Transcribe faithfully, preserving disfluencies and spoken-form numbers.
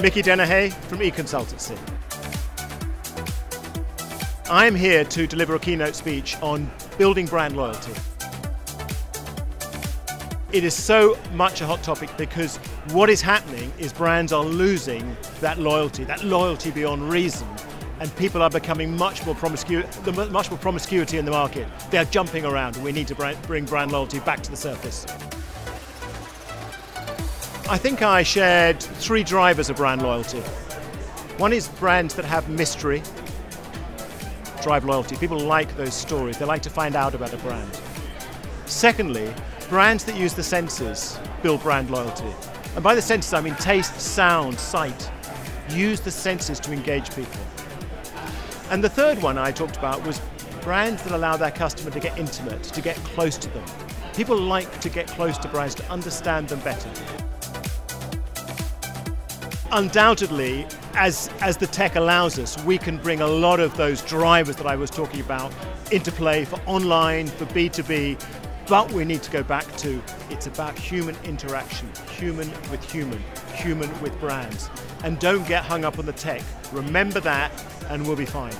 Mickey Denehy from eConsultancy. I'm here to deliver a keynote speech on building brand loyalty. It is so much a hot topic because what is happening is brands are losing that loyalty, that loyalty beyond reason. And people are becoming much more, promiscu much more promiscuity in the market. They are jumping around, and we need to bring brand loyalty back to the surface. I think I shared three drivers of brand loyalty. One is brands that have mystery drive loyalty. People like those stories. They like to find out about a brand. Secondly, brands that use the senses build brand loyalty. And by the senses, I mean taste, sound, sight. Use the senses to engage people. And the third one I talked about was brands that allow their customer to get intimate, to get close to them. People like to get close to brands, to understand them better. Undoubtedly, as, as the tech allows us, we can bring a lot of those drivers that I was talking about into play for online, for B two B, but we need to go back to, it's about human interaction, human with human, human with brands. And don't get hung up on the tech. Remember that, and we'll be fine.